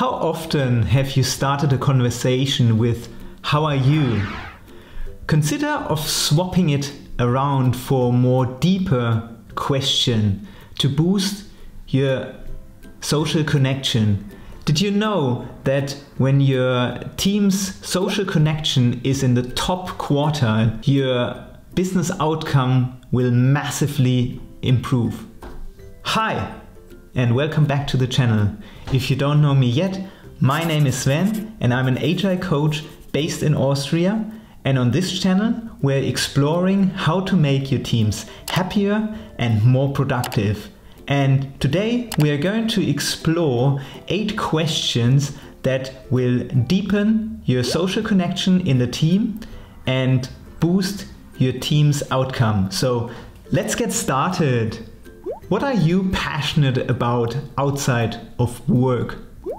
How often have you started a conversation with "How are you?" Consider of swapping it around for a more deeper question to boost your social connection. Did you know that when your team's social connection is in the top quartile, your business outcome will massively improve? Hi, and welcome back to the channel. If you don't know me yet, my name is Sven and I'm an agile coach based in Austria. And on this channel, we're exploring how to make your teams happier and more productive. And today we are going to explore 8 questions that will deepen your social connection in the team and boost your team's outcome. So let's get started. What are you passionate about outside of work?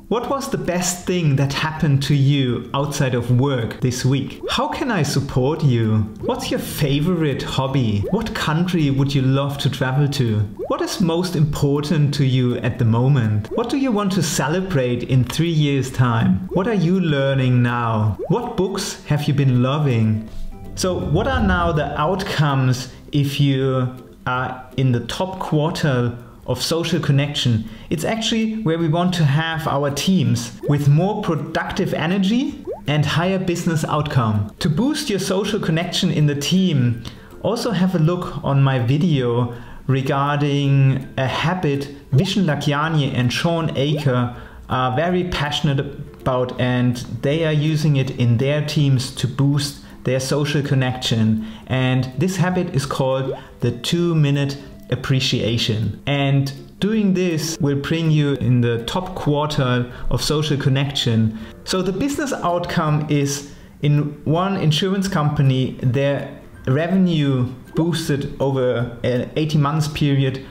What was the best thing that happened to you outside of work this week? How can I support you? What's your favorite hobby? What country would you love to travel to? What is most important to you at the moment? What do you want to celebrate in 3 years' time? What are you learning now? What books have you been loving? So what are now the outcomes if you are in the top quartile of social connection? It's actually where we want to have our teams with more productive energy and higher business outcome. To boost your social connection in the team, also have a look on my video regarding a habit Vishen Lakhiani and Shawn Achor are very passionate about, and they are using it in their teams to boost their social connection. And this habit is called the 2-minute appreciation, and doing this will bring you in the top quartile of social connection. So the business outcome is, in one insurance company, their revenue boosted over an 18 months period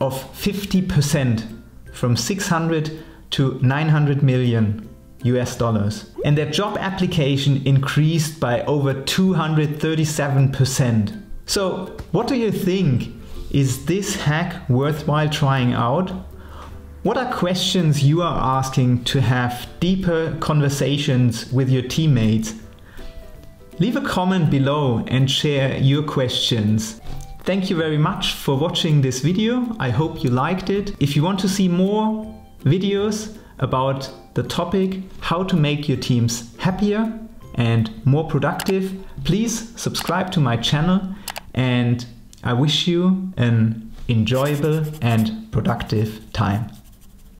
of 50% from 600 to 900 million US dollars, and their job application increased by over 237%. So what do you think? Is this hack worthwhile trying out? What are questions you are asking to have deeper conversations with your teammates? Leave a comment below and share your questions. Thank you very much for watching this video. I hope you liked it. If you want to see more videos about the topic how to make your teams happier and more productive, please subscribe to my channel, and I wish you an enjoyable and productive time.